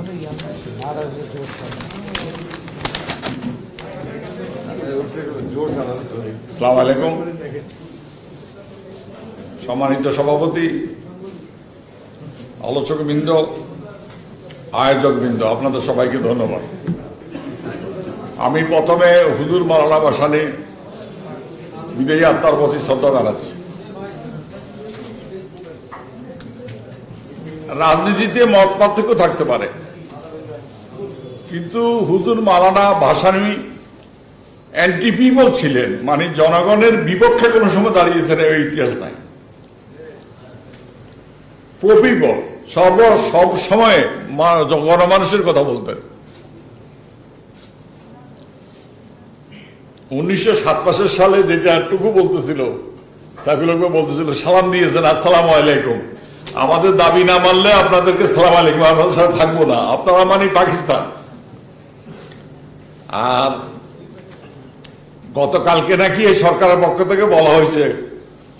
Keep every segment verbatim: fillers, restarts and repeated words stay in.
আসসালামু আলাইকুম। সম্মানিত সভাপতি, আলোচকবৃন্দ, আয়োজকবৃন্দ, আপনাদের সবাইকে ধন্যবাদ। আমি প্রথমে হুজুর মওলানা ভাসানী বিদেহী আত্মার প্রতি শ্রদ্ধা জানাচ্ছি। রাজনীতিতে মত পার্থক্য থাকতে পারে, কিন্তু হুজুর মওলানা ভাসানী অ্যান্টি পিপল ছিলেন, মানে জনগণের বিপক্ষে কোনো সময় দাঁড়িয়েছেন এই ইতিহাস নাই। প্রপিপল সর্ব সব সময়ে গণমানুষের কথা বলতেন। উনিশশো সাতাশি সালে যেটা টুকু বলতেছিল, সাইফুল হক বলতেছিল, সালাম দিয়েছেন আসসালামু আলাইকুম, আমাদের দাবি না মানলে আপনাদেরকে সালাম আলাইকুম, আপনাদের সাথে থাকবো না, আপনারা মানে পাকিস্তান। আর গতকালকে নাকি এই সরকারের পক্ষ থেকে বলা হয়েছে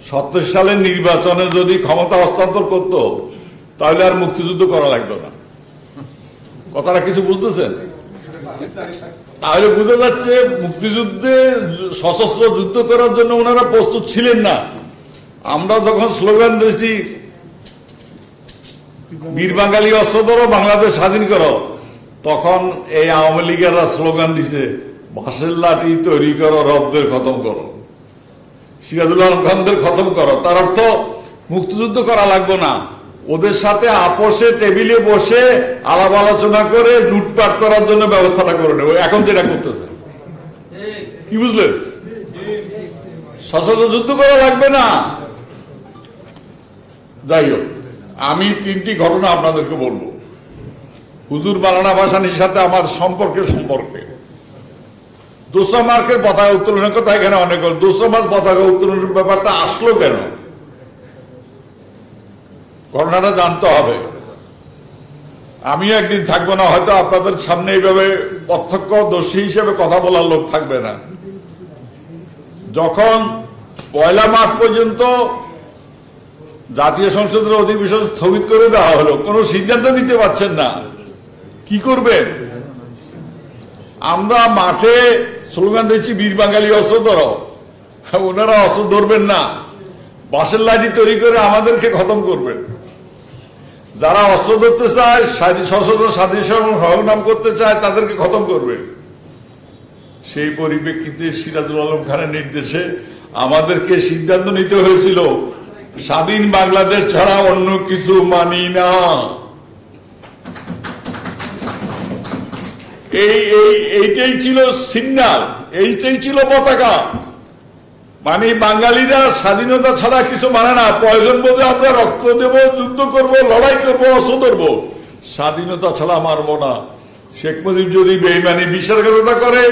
সত্তর সালের নির্বাচনে যদি ক্ষমতা হস্তান্তর করত তাহলে আর মুক্তিযুদ্ধ করা লাগতো না। কথাটা কিছু বুঝতেছেন? তাহলে বুঝা যাচ্ছে মুক্তিযুদ্ধে সশস্ত্র যুদ্ধ করার জন্য ওনারা প্রস্তুত ছিলেন না। আমরা যখন স্লোগান দিয়েছি বীর বাঙালি অস্ত্র ধরো বাংলাদেশ স্বাধীন করো, তখন এই আওয়ামী লীগেরা স্লোগান দিছে বাঁশের লাঠি তৈরি করো, রবদের খতম করো, সিরাজুল আলম খানদের খতম করো। তার অর্থ মুক্তিযুদ্ধ করা লাগবে না, ওদের সাথে আপোষে টেবিলে বসে আলাপ আলোচনা করে লুটপাট করার জন্য ব্যবস্থাটা করে নেব, এখন যেটা করতেছে। কি বুঝলেন? সশস্ত্র যুদ্ধ করা লাগবে না। যাই হোক, আমি তিনটি ঘটনা আপনাদেরকে বলবো হুজুর মওলানা ভাসানীর সাথে আমার সম্পর্কের সম্পর্কে। দুশো মার্কের পতাকা উত্তোলনের কথা এখানে অনেক, দুশো মার্ক পতাকা উত্তোলনের ব্যাপারটা আসলো কেন, ঘটনাটা জানতে হবে। আমিও একদিন থাকবো না, হয়তো আপনাদের সামনে এইভাবে প্রত্যক্ষদর্শী হিসেবে কথা বলার লোক থাকবে না। যখন পয়লা মার্চ পর্যন্ত জাতীয় সংসদের অধিবেশন স্থগিত করে দেওয়া হলো, কোনো সিদ্ধান্ত নিতে পারছেন না, কি করবেন? আমরা মাঠে স্লোগান দিচ্ছি বীর বাঙালি অস্ত্র ধরো, ওনারা অস্ত্র ধরবেন না, বাঁশের লাঠি তৈরি করে আমাদেরকে খতম করবেন। যারা অস্ত্র ধরতে চায়, সশস্ত্র সংগ্রাম করতে চায়, তাদেরকে খতম করবেন। সেই পরিপ্রেক্ষিতে সিরাজুল আলম খানের নির্দেশে আমাদেরকে সিদ্ধান্ত নিতে হয়েছিল স্বাধীন বাংলাদেশ ছাড়া অন্য কিছু মানি না। এই এইটাই ছিল সিগন্যাল, এইটাই ছিল পতাকা, মানে বাঙালিরা স্বাধীনতা ছাড়া কিছু মানে না, প্রয়োজন বোধে আমরা রক্ত দেব, যুদ্ধ করব, লড়াই করব, অস্ত্র ধরব, স্বাধীনতা ছাড়া মারব না। শেখ মুজিব যদি বেইমানি বিশ্বাসঘাতকতা করে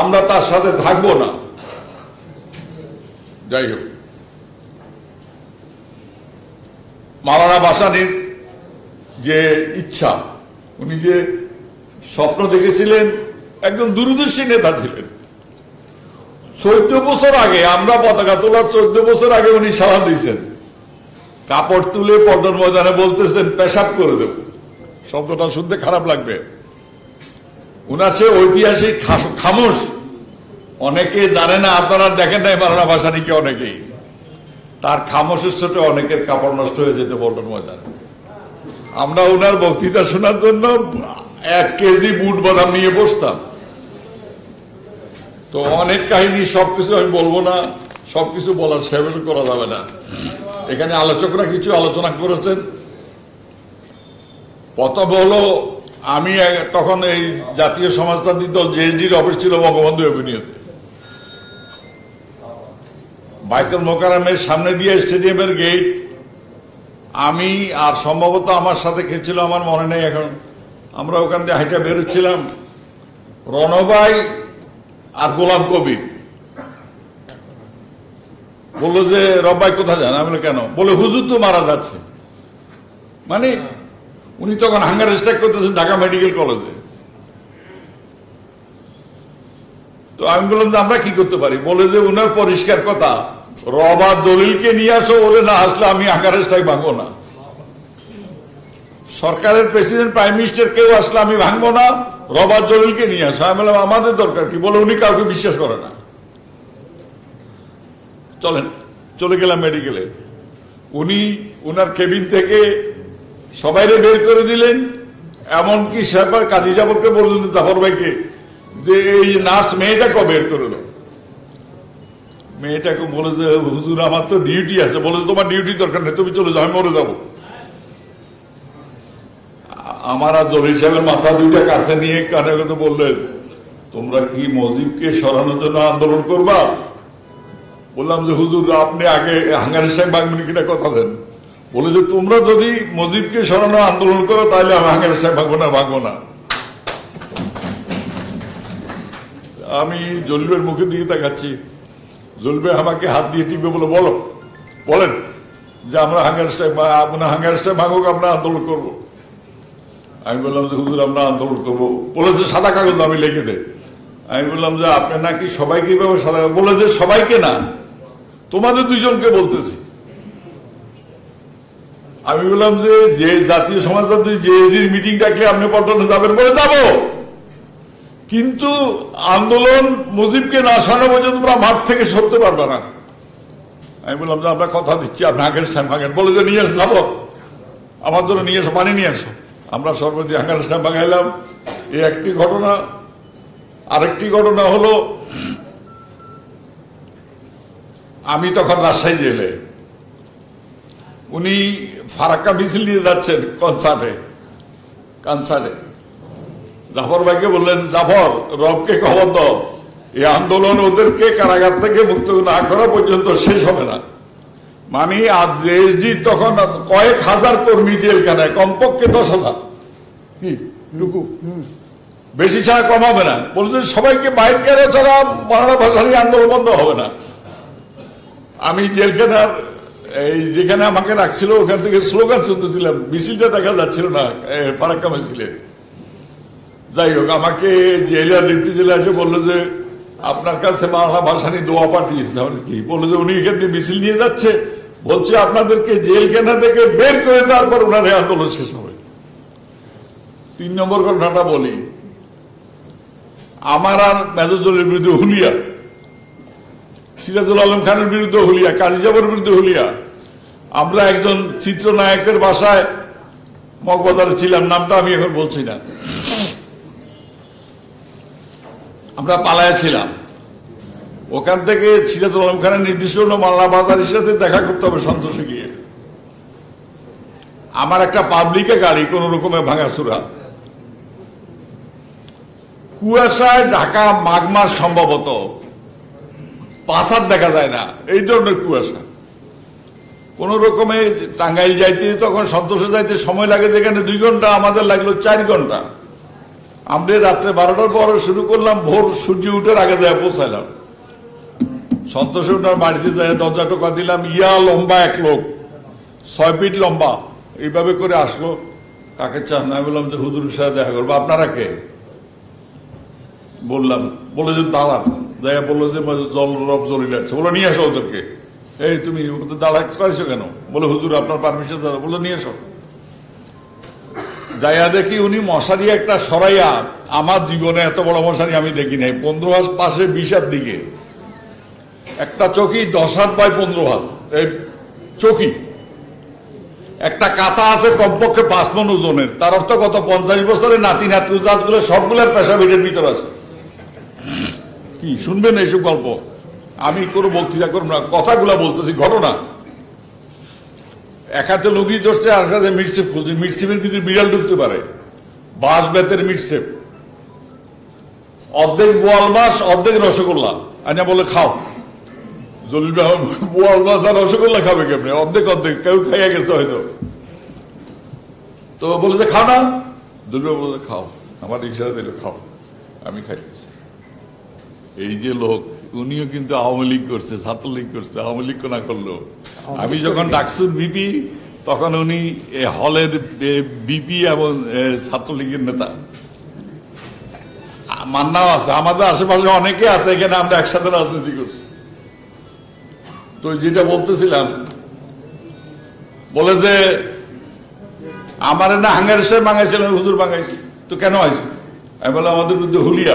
আমরা তার সাথে থাকবো না। যাই হোক, মওলানা ভাসানীর যে ইচ্ছা, উনি যে স্বপ্ন দেখেছিলেন, একজন দূরদর্শী নেতা ছিলেন। চোদ্দ বছর আগে আমরা পতাকা তোলার চোদ্দ বছর আগে উনি সাড়া দিয়েছেন, কাপড় তুলে পল্টন ময়দানে বলতেছেন পেশাব করে দেব। শব্দটা শুনতে খারাপ লাগবে, উনার সে ঐতিহাসিক খামোশ অনেকে জানে না, আপনারা দেখেন নাই মওলানা ভাসানীকে অনেকেই। তার খামোশের সাথে অনেকের কাপড় নষ্ট হয়ে যেত পল্টন ময়দানে। আমরা উনার বক্তৃতা শোনার জন্য এক কেজি বুট বাদাম নিয়ে বসতাম। তো অনেক কাহিনী, সবকিছু আমি বলবো না, সবকিছু বলার সেভাবে করা যাবে না, এখানে আলোচকরা কিছু আলোচনা করেছেন। প্রথম হলো, আমি তখন এই জাতীয় সমাজতান্ত্রিক দল জেএসডির অফিস ছিল বঙ্গবন্ধু এভিনিউতে, বাইতুল মোকাররমের সামনে দিয়ে স্টেডিয়ামের গেট। আমি আর সম্ভবত আমার সাথে খেয়েছিল, আমার মনে নেই এখন, আমরা ওখান দিয়ে হাইটা বেরোচ্ছিলাম, রণবাই আর গোলাম কবির বললো যে রব্বাই কোথায় যান? আমি বললাম কেন? বলে হুজুর তো মারা যাচ্ছে। মানে উনি তখন হাঙ্গার স্ট্রাইক করতেছেন ঢাকা মেডিকেল কলেজে। তো আমি বললাম যে আমরা কি করতে পারি? বলে যে উনার পরিষ্কার কথা, রবা দলিলকে নিয়ে আসো, ওরে না আসলে আমি হাঙ্গার স্ট্রাইক ভাঙবো না। सरकार प्रेसिडेंट प्राइम मिनिस्टर क्यों आसले भांगब ना रबार्ट जलिल के नहीं आस दरकार कि उन्नी का विश्वास करें ना चलें चले गल मेडिकल उन्नी उनार केबिन थेके सबाइरे बेर करे दिलें एमन कि सरकार काजी जाफर के बोलें जाफर भाई के जे ये नार्स मेटा को बेर करे दो मेटा को बोले जे हुजूर आमार तो डिउटी आछे बोले तोमार डिउटी दरकार नेই तुमी चले जाओ आमी मरे जाबो आमार আর জলিল সাহেবের মাথা দুইটা কাছে নিয়ে কানে কথা বললেন তোমরা কি মজিবকে সরানোর জন্য আন্দোলন করবা बोललाम जो हुजूर आपने आगे हांगारे साहेब भांगबेन किना कथा देन बोले जो तुम्हारा जदि मजिब के सरानो आंदोलन करो ताहले आमी हांगारे साहेब भांगबो ना भांगबो ना आमी जलिलेर मुखेर दिके ताकाচ্ছি जलिल आमाके हाथ दिए टिपे बोले बोलो बोलें जे आमरा हांगारे साहेब आपना हांगारे साहेब भांगोक आमरा आंदोलन करब आमी बोललाम जो हुजूर आमरा आंदोलन करब बोले जो सादा कागज आमी लिखे दे आमी बोललाम जे आपनि नाकि सबाइके एभाबे सादा बोले जे सबाइके ना तुम्हारे दुजन के बोलते जातीय समाजवादी मीटिंग डाकले आपने पल्टाने जाबेन बोले जाबो किन्तु आंदोलन मुजिब के ना साना पर्यन्त तोमरा माठ थेके सरते पारबे ना आमी बोललाम जे आमरा कथा दिच्छि आपनि हांगारे साहेब भांगेन बोले जे निये आसो जाबो आमार जोन्नो निये आसो पानी निये आसो आमरा सर्वदी हांगारे साहेब भांगाइलाम एई एकटी घटना आरेकटी घटना हलो आमी तखन राजशाही जेले उनी फाराक्का मिছিল নিয়ে যাচ্ছেন কনসার্টে কনসার্টে জাফর ভাইকে বললেন জাফর রবকে খবর দাও এই আন্দোলন ওদেরকে কারাগার থেকে মুক্ত না করা পর্যন্ত শেষ হবে না মানে আজ জেএসডি তখন কয়েক হাজার কর্মী জেলখানায় কমপক্ষে দশ হাজার কি লুকু বেশি ছাড়া কম হবে না বললেন সবাইকে বাইরে করে ছাড়া মওলানা ভাসানী আন্দোলন বন্ধ হবে না आमी जेलखानार जेखाने आमाके राखछिल ओखान थेके स्लोगान शुनतेछिलाम मिछिलटा देखा जाच्छिल ना फाराक्का मिछिले जाई होक आमाके जेलार डिप्टी जेलार एसे बोललो जे आपनार काछे मওলানা ভাসানী दोया पाठिয়েছে आमार कि बोललो जे उनि एखान थेके मिছিল निये जाচ্ছে বলছে আপনাদেরকে জেলখানা থেকে বের করে তারপর ওনার আন্দোলন শেষ হবে তিন নম্বর ঘটনাটা বলি আমার আর মেজর জলিলের বিরুদ্ধে হুলিয়া সিরাজুল আলম খানের বিরুদ্ধে হুলিয়া কাজী জাফরের বিরুদ্ধে হুলিয়া আমরা একজন চিত্রনায়কের বাসায় মগবাজারে ছিলাম নামটা আমি এখন বলছি না আমরা পালায়ে ছিলাম ওখান থেকে সিরাজুল আলম খানের নির্দেশ হলো মওলানা ভাসানীর সাথে দেখা করতে হবে সন্তোষে গিয়ে আমার একটা পাবলিকে গাড়ি কোনো রকমে ভাঙাচুরা কুয়াশায় ঢাকা মাগমা সম্ভবত পাসার দেখা যায় না এই ধরনের কুয়াশা কোন রকমে টাঙ্গাইল যাইতে তখন সন্তোষে যাইতে সময় লাগে যেখানে দুই ঘন্টা আমাদের লাগলো চার ঘন্টা আমরা রাতে বারোটার পর শুরু করলাম ভোর সূর্য ওঠার আগে যায় পৌঁছালাম সন্তোষে ওনার বাড়িতে যায় দরজা টোকা দিলাম ইয়া লম্বা এক লোক ছয় ফিট লম্বা এইভাবে করে আসলো কাকে চান না বললাম যে হুজুর সাহেব দেখা করব আপনারা কে বললাম বলে যে দাঁড়ান जाए बोलो जल रब जलिल बोलो नहीं आसो ओदेरके तुम दाड़ा करছো কেন बोले हुजूर आपनार परमिशन दादा बोलो नहीं आसो जाया देखी उन्नी मशारी एकटा सराइया आमार जीवने एत बड़ मशारी आमी देखी नाई पंद्रह हाथ पाशे बीस हाथ दिके एकटा चौकी दस हाथ बाय पंद्रह हाथ चौकी एकटा काता आछे कमपक्षे पाँच मन ओजनेर तार अर्थ गत पचाश बछरे नाति नातनी जातगुलो सबगुलोर पेशा बेटेर भितर आछे শুনবেন এইসব গল্প আমি কোনো বক্তৃতা করব না কথাগুলা বলতেছি ঘটনা একাতে লগি ধরছে আর সাথে মিটসেপ খুঁজে মিটসেপের ভিতরে বিড়াল ঢুকতে পারে বাস বেতের মিটসেপ অর্ধেক বোয়াল মাছ অর্ধেক রসগোল্লা আনা বলে খাও জলিল ভাই বোয়াল মাছ আর রসগোল্লা খাবে কেমনে অর্ধেক অর্ধেক কেউ খাইয়া গেছে হয়তো তো বলে যে খাও না জলিল ভাই বলে খাও আমার ইচ্ছা দিল খাও আমি খাই এই লোক উনিও কিন্তু আওয়ামী লীগ করছে ছাত্র লীগ করছে আওয়ামী লীগ না করলো আমি যখন ডাকসুর বিপি তখন উনি হলের বিপি এবং ছাত্র লীগের নেতা মান্নাও আছে আমাদের আশেপাশে অনেকে আছে এখানে আমরা একসাথে রাজনীতি করছি তো যেটা বলতেছিলাম বলে যে हमारे ना हांगार साहेब भांगाइल हुजूर भांगाइल तो क्या हमारे विरुद्ध हुलिया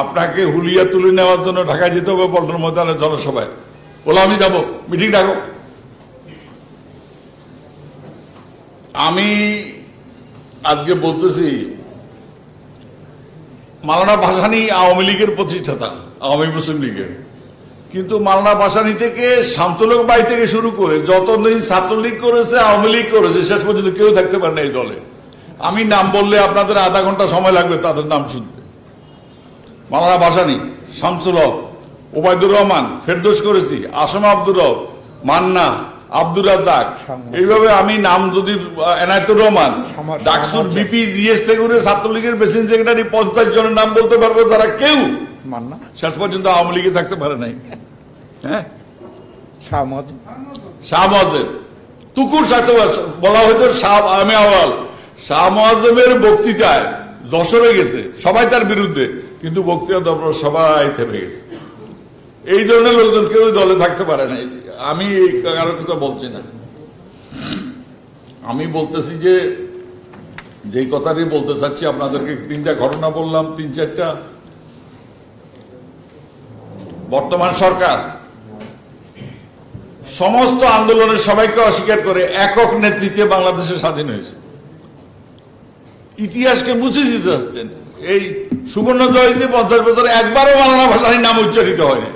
अपना के हुलिया तुले नेওয়ার ढाका जो पल्टन मैदान जनसभा बोला जब मिटिंग डाको आज के बोलते मौलाना भासानी आवामी लीगर प्रतिष्ठाता आवामी मुस्लिम लीगर किन्तु मौलाना भासानी थेके शामसुलक भाई थेके शुरू करे जतदिन ছাত্রলীগ করেছে আওয়ামী লীগ করেছে শেষ পর্যন্ত কেউ থাকতে পারে না এই দলে। আমি নাম বললে আপনাদের আধা ঘন্টা সময় লাগবে তাদের নাম শুনতে। মৌলানা ভাসানী, শামসুল হক, ওবায়দুর রহমান, ফেরদৌস করেছি, আসম আব্দুর রব, মান্না, আব্দুর রাজ্জাক, এইভাবে আমি নাম যদি এনায়েতুর রহমান ডাকসুর বিপি জিএস থেকে ছাত্রলীগের প্রেসিডেন্ট সেক্রেটারি পঞ্চাশ জনের নাম বলতে পারবো তারা কেউ মান্না শেষ পর্যন্ত আওয়ামী লীগে থাকতে পারে নাই। হ্যাঁ, শাহমত শাহমতের তুকুর সাথে বলা হয়তো শাহ আমি আওয়াল শাহমতের বক্তৃতায় যশোরে গেছে সবাই তার বিরুদ্ধে কিন্তু বক্তৃতা দপ্তর সবাই থেমে গেছে। এই ধরনের লোকজন কেউ দলে থাকতে পারে নাই। আমি কারো কথা বলছি না, আমি বলতেছি যে যেই কথাটি বলতে চাচ্ছি আপনাদেরকে তিনটা ঘটনা বললাম, তিন চারটা। বর্তমান সরকার সমস্ত আন্দোলনের সবাইকে অস্বীকার করে একক নেতৃত্বে বাংলাদেশে স্বাধীন হয়েছে, ইতিহাসকে বুঝিয়ে দিতে চাচ্ছেন। এই সুবর্ণ জয়ন্তী পঞ্চাশ বছরে একবারও মওলানা ভাসানীর নাম উচ্চারিত হয়নি,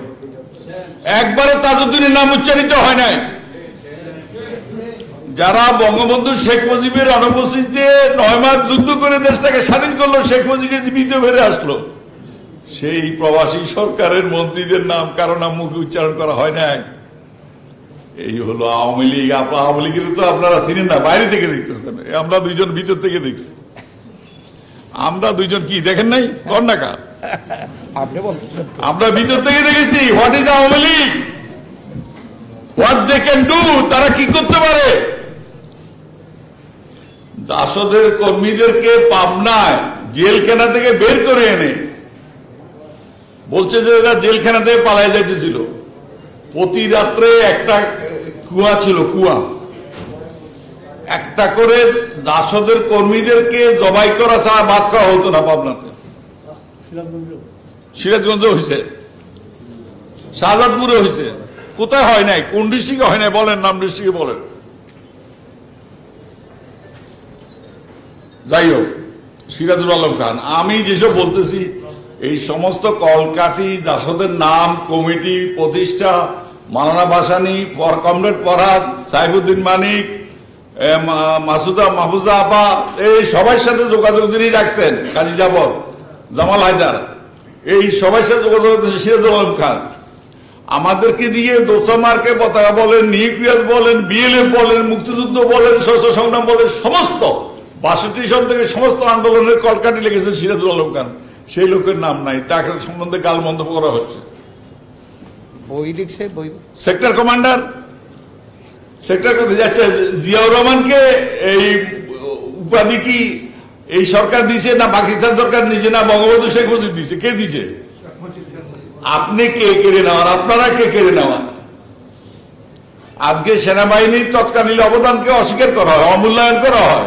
একবারে তাজউদ্দীনের নাম উচ্চারিত হয় নাই। যারা বঙ্গবন্ধু শেখ মুজিবের অনুপস্থিতিতে নয় মাস যুদ্ধ করে দেশটাকে স্বাধীন করলো, শেখ মুজিবকে জীবিত ফিরে আসলো, সেই প্রবাসী সরকারের মন্ত্রীদের নাম কারো নাম মুখে উচ্চারণ করা হয় নাই। এই হলো আওয়ামী লীগ। আওয়ামী লীগের তো আপনারা চিনেন না, বাইরে থেকে দেখতেছেন, আমরা দুইজন ভিতর থেকে দেখছি। আমরা দুইজন কি দেখেন নাই কর্ণাকা? আমরা ভিতর থেকে দেখেছি what is Awami League, what they can do, তারা কি করতে পারে। দাসদের কর্মীদেরকে পাবনায় জেলখানা থেকে বের করে এনে বলছে যে এরা জেলখানা থেকে পালায় যাইতেছিল। প্রতি রাত্রে একটা কুয়া ছিল, কুয়া একটা করে দাসদের কর্মীদেরকে জবাই করা ছাড়া বাদ খাওয়া হতো না। পাবনাতে সিরাজগঞ্জে হয়েছে, শাহজাদপুরে হয়েছে, কোথায় হয় নাই, কোন ডিস্ট্রিক্টে হয় নাই বলেন, নাম ডিস্ট্রিক্টে বলেন। যাই হোক, সিরাজুল আলম খান, আমি যেসব বলতেছি এই সমস্ত কলকাঠি, জাসদের নাম, কমিটি প্রতিষ্ঠা, মওলানা ভাসানী, কমরেড ফরহাদ, সাইফুদ্দিন মানিক, মাসুদা মাহফুজা আপা, এই সবার সাথে যোগাযোগ যিনি রাখতেন, কাজী জাফর, জামাল হায়দার, এই সবার সাথে যোগাযোগ করতেছে সিরাজুল আলম খান। আমাদেরকে দিয়ে দোসামারকে পতাকা বলেন, নিউক্লিয়াস বলেন, বিএলএফ বলেন, মুক্তিযুদ্ধ বলেন, সশস্ত্র সংগ্রাম বলেন, সমস্ত বাষট্টি সন থেকে সমস্ত আন্দোলনের কলকাঠি লেগেছে সিরাজুল আলম খান। সেই লোকের নাম নাই, তাকে সম্বন্ধে গাল মন্তব্য করা হচ্ছে। সেক্টর কমান্ডার সেক্টর যাচ্ছে জিয়াউর রহমানকে এই উপাধি কি এই সরকার দিছে না পাকিস্তান সরকার নিজে না বঙ্গবন্ধু শেখ মুজিব দিছে, কে দিছে? আপনি কে কেড়ে নেওয়ার, আপনারা কে কেড়ে নেওয়ার। আজকে সেনাবাহিনীর তৎকালীন অবদানকে অস্বীকার করা হয়, অমূল্যায়ন করা হয়।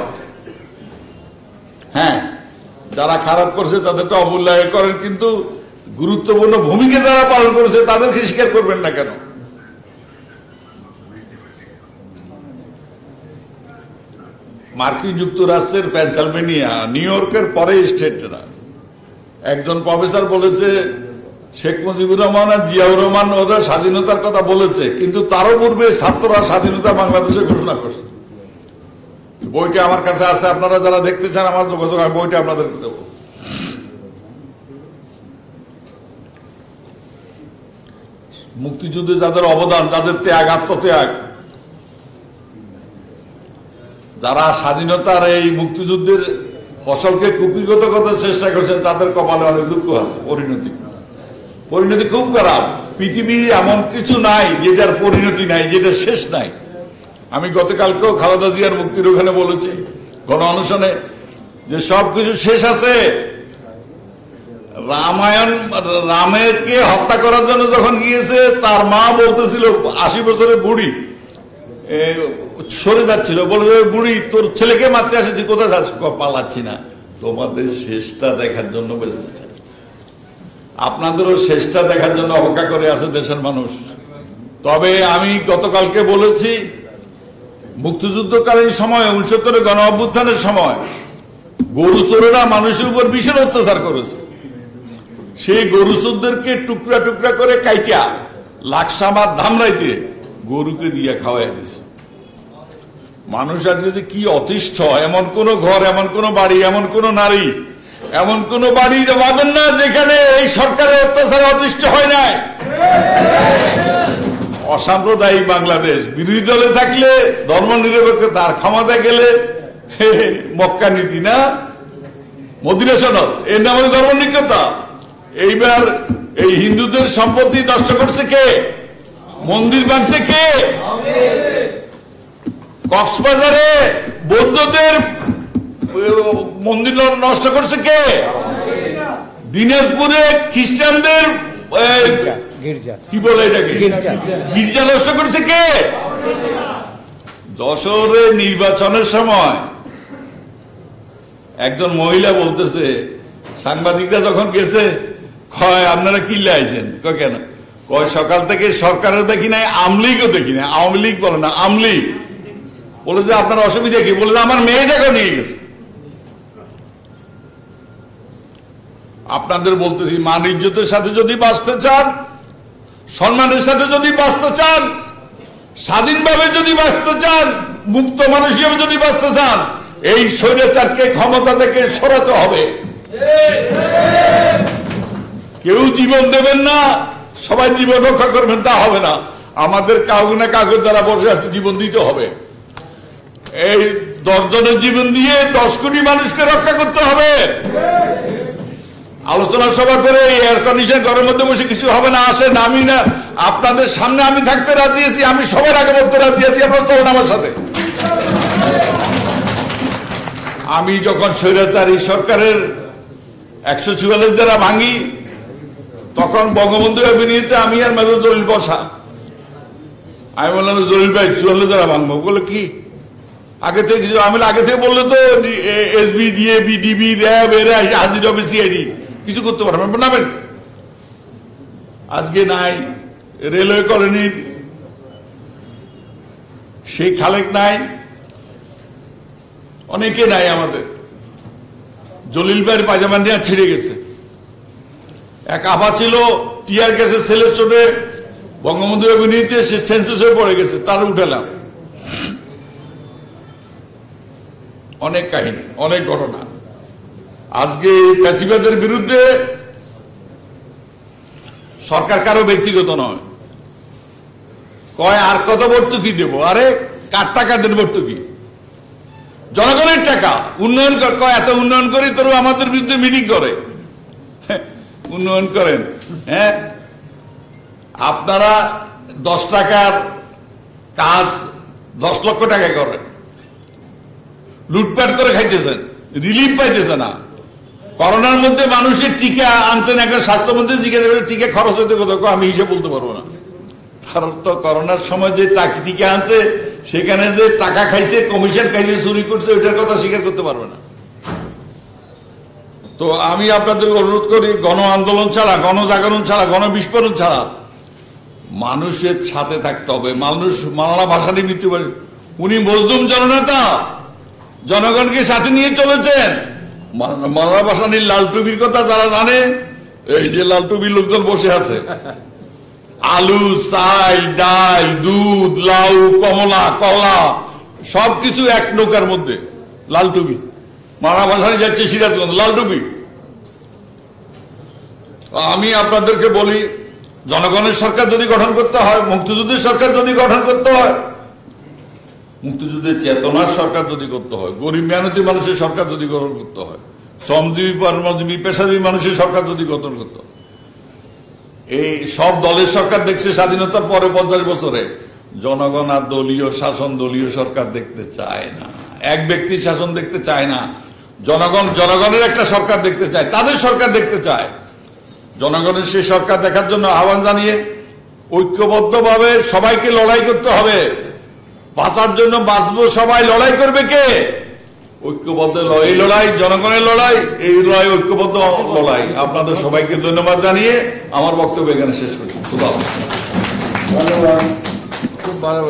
হ্যাঁ, যারা খারাপ করছে তাদের তো অমূল্যায়ন করেন, কিন্তু গুরুত্বপূর্ণ ভূমিকা যারা পালন করেছে তাদেরকে স্বীকার করবেন না কেন? মার্কিন যুক্তরাষ্ট্রের পেনসিলভেনিয়া, নিউ ইয়র্কের পরে স্টেটরা, একজন প্রফেসর বলেছে শেখ মুজিবুর রহমান আর জিয়াউর রহমান ওরা স্বাধীনতার কথা বলেছে, কিন্তু তারও পূর্বে ছাত্ররা স্বাধীনতা বাংলাদেশে ঘোষণা করছে। বইটা আমার কাছে আছে, আপনারা যারা দেখতে চান আমার যোগাযোগ হয়, বইটা আপনাদেরকে দেব। মুক্তিযুদ্ধে যাদের অবদান, যাদের ত্যাগ, আত্মত্যাগ, যারা স্বাধীনতার এই মুক্তিযুদ্ধের ফসলকে কুকিগত করতে চেষ্টা করছেন তাদের কপালে অনেক দুঃখ আছে। পরিণতি পরিণতি খুব খারাপ। পৃথিবীর এমন কিছু নাই যেটার পরিণতি নাই, যেটার শেষ নাই। আমি গতকালকেও খালেদা জিয়ার মুক্তির ওখানে বলেছি গণ অনশনে যে সবকিছু শেষ আছে। রামায়ণ রামেরকে হত্যা করার জন্য যখন গিয়েছে তার মা বলতেছিল আশি বছরের বুড়ি সরে যাচ্ছিল, বলে বুড়ি তোর ছেলেকে মারতে আসেছি, কোথায় যাচ্ছি? পালাচ্ছি না, তোমাদের শেষটা দেখার জন্য ব্যস্ত থাকি। আপনাদেরও শেষটা দেখার জন্য অপেক্ষা করে আছে দেশের মানুষ। তবে আমি গতকালকে বলেছি, মুক্তিযুদ্ধকালীন সময় উনসত্তরের গণ অভ্যুত্থানের সময় গরু চোরেরা মানুষের উপর বিশেষ অত্যাচার করেছে। সেই গরু চোরদেরকে টুকরা টুকরা করে কাইটা লাকসামা ধামরাইতে গরুকে দিয়ে খাওয়াই দিয়েছে। মানুষ আজকে যে কি অতিষ্ঠ, এমন কোন ঘর, এমন কোন বাড়ি, এমন কোন নারী, এমন কোন বাড়ি পাবেন না যেখানে এই সরকারের অত্যাচারে অতিষ্ঠ হয় নাই। অসাম্প্রদায়িক বাংলাদেশ, বিরোধী দলে থাকলে ধর্মনিরপেক্ষ, তার ক্ষমতা গেলে মক্কা নীতি না মদিনা সনদ, এর নাম হলো ধর্মনিরপেক্ষতা। এইবার এই হিন্দুদের সম্পত্তি নষ্ট করছে কে? মন্দির ভাঙছে কে? কক্সবাজারে বৌদ্ধদের মন্দির নষ্ট করছে কে? দিনাজপুরে খ্রিস্টানদের কি বলে এটাকে গির্জা নষ্ট করছে কে? যশোরে নির্বাচনের সময় একজন মহিলা বলতেছে, সাংবাদিকরা যখন গেছে কয় আপনারা কি লাইছেন, কয় কেন, কয় সকাল থেকে সরকারও দেখি নাই, আমলিগও দেখি নাই, আওয়ামী লীগ বলে না, আমলিগ বলে যে আপনার অসুবিধা কি, বলে যে আমার মেয়েটাকে নিয়ে গেছে। আপনাদের বলতেছি, মান ইজ্জতের সাথে যদি বাঁচতে চান, সম্মানের সাথে যদি বাঁচতে চান, স্বাধীনভাবে যদি বাঁচতে চান, মুক্ত মানুষ হিসেবে যদি বাঁচতে চান, এই স্বৈরাচারকে ক্ষমতা থেকে সরাতে হবে। কেউ জীবন দেবেন না, সবাই জীবন রক্ষা করবেন তা হবে না, আমাদের কাউকে না কাউকে যারা বসে আছে জীবন দিতে হবে। এই দশজনের জীবন দিয়ে দশ কোটি মানুষকে রক্ষা করতে হবে। আলোচনা সভা করে এয়ার কন্ডিশন ঘরের মধ্যে বসে কিছু হবে না। আসেন, আমি না আপনাদের সামনে আমি থাকতে রাজি আছি, আমি সবার আগে বলতে রাজি আছি, আপনারা চলেন আমার সাথে। আমি যখন স্বৈরাচারী সরকারের একশো চুয়াল্লিশ দ্বারা ভাঙি, তখন বঙ্গবন্ধু অভিনীত আমি আর মেজর জলিল বসা, আমি বললাম জলিল ভাই চুয়াল্লিশ দ্বারা ভাঙবো, বলে কি আগে থেকে কিছু, আমি আগে থেকে বললে তো এসবি দিয়ে বিডিবি র্যাব এরা হাজির হবে, সিআইডি কিছু করতে পারবেন নামেন। আজকে নাই রেলওয়ে কলোনির সেই খালেক নাই, অনেকে নাই। আমাদের জলিল ভাইয়ের পায়জামা নিয়ে ছিঁড়ে গেছে। এক আভা ছিল টিয়ার গ্যাসের সেলের চোটে বঙ্গবন্ধু অভিনীতে সে সেন্সেস হয়ে পড়ে গেছে, তার উঠালাম। অনেক কাহিনী, অনেক ঘটনা। আজকে ফ্যাসিবাদের বিরুদ্ধে সরকার কারো ব্যক্তিগত নয়। কয় আর কত ভর্তুকি দেব, আরে কার টাকা দেন ভর্তুকি? জনগণের টাকা। উন্নয়ন কয় এত উন্নয়ন করি, তোর আমাদের বিরুদ্ধে মিটিং করে উন্নয়ন করেন। হ্যাঁ, আপনারা দশ টাকার কাজ দশ লক্ষ টাকা করেন, লুটপাট করে খাইতেছেন, রিলিফ পাইতেছে না। করোনার মধ্যে মানুষের টিকা আনছেন, এখন স্বাস্থ্যমন্ত্রী জিজ্ঞাসা করে টিকা খরচ হতে কত, আমি হিসেব বলতে পারবো না। কারণ তো করোনার সময় যে টিকা আনছে, সেখানে যে টাকা খাইছে, কমিশন খাইছে, চুরি করছে, ওইটার কথা স্বীকার করতে পারবে না। তো আমি আপনাদের অনুরোধ করি, গণ আন্দোলন ছাড়া, গণজাগরণ ছাড়া, গণবিস্ফোরণ ছাড়া মানুষের সাথে থাকতে হবে। মানুষ মওলানা ভাসানী মৃত্যু, উনি মজলুম জননেতা, জনগণকে সাথে নিয়ে চলেছেন। মওলানা ভাসানীর লাল টুপির কথা যারা জানে, এই যে লাল টুপির লোকজন বসে আছে, আলু, চাল, ডাল, দুধ, লাউ, কমলা, কলা সবকিছু এক নৌকার মধ্যে। লাল টুপি মওলানা ভাসানী যাচ্ছে সিরাজগঞ্জ, লাল টুপি। আমি আপনাদেরকে বলি, জনগণের সরকার যদি গঠন করতে হয়, মুক্তিযুদ্ধের সরকার যদি গঠন করতে হয়, মুক্তিযুদ্ধের চেতনার সরকার যদি করতে হয়, গরিব মেহনতি মানুষের সরকার যদি গঠন করতে হয়, শ্রমজীবী, কর্মজীবী, পেশাজীবী মানুষের সরকার যদি গঠন করতে হয়। এই সব দলের সরকার দেখছে স্বাধীনতার পরে পঞ্চাশ বছরে, জনগণ আর দলীয় শাসন, দলীয় সরকার দেখতে চায় না, এক ব্যক্তি শাসন দেখতে চায় না। জনগণ জনগণের একটা সরকার দেখতে চায়, তাদের সরকার দেখতে চায়। জনগণের সেই সরকার দেখার জন্য আহ্বান জানিয়ে ঐক্যবদ্ধভাবে সবাইকে লড়াই করতে হবে। বাঁচার জন্য বাঁচবো সবাই লড়াই করবে কে ঐক্যবদ্ধ লড়াই লড়াই জনগণের লড়াই এই লড়াই ঐক্যবদ্ধ লড়াই আপনাদের সবাইকে ধন্যবাদ জানিয়ে আমার বক্তব্য এখানে শেষ করছি। খুব ভালো।